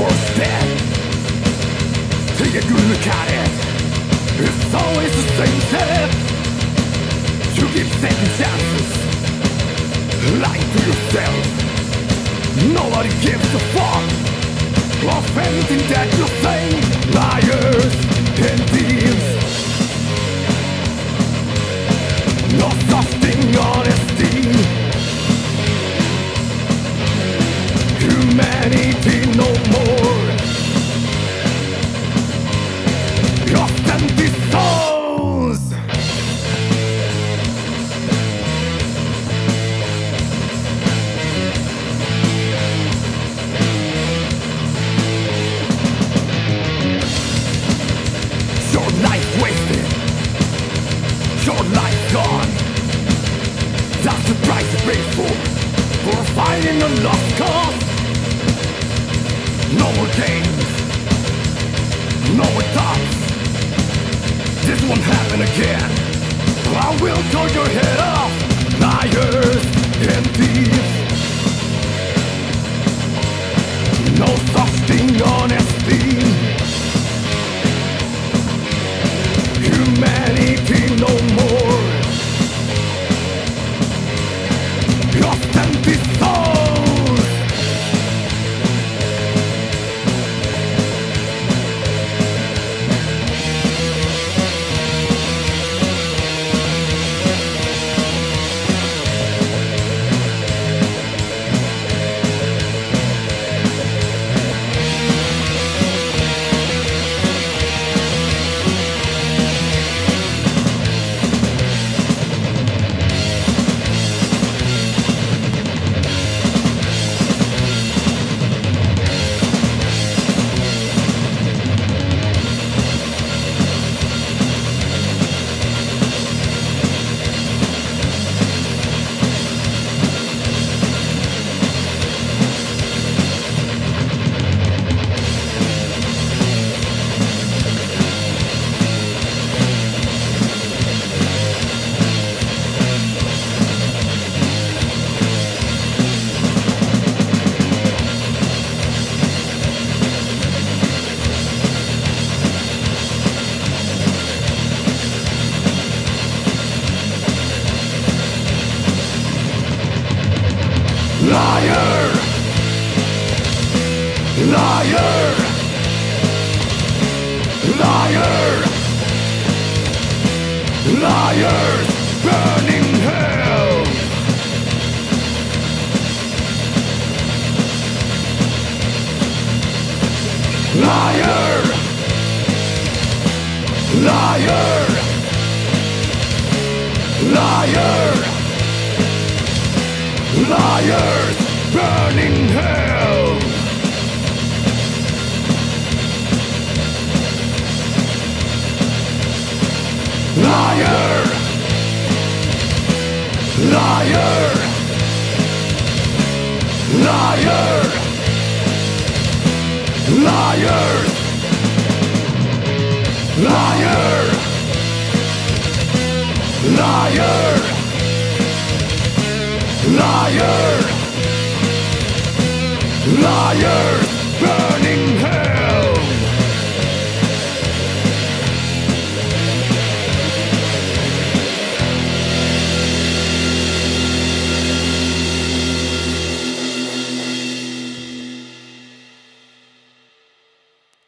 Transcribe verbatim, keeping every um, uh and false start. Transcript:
worth it. Take a good look at it. It's always the same thing. You keep taking chances, lying to yourself. Nobody gives a fuck of anything that you think. Liars and thieves. No such thing, honesty. Humanity no more. Lost and dissolves. Your life wasted, your life gone. That's the price you pay for, for fighting a lost cause. No more games, no more thoughts. This won't happen again. I will cut your head off. Liars and thieves. No such thing, honesty. Humanity no more. Lost and dissolved. Liar! Liar! Liar! Liars! Burning hell! Liar! Liar! Liar! Liars, burning hell. Liar, liar, liar, liar, liar, liar. Liar, liar, burning hell.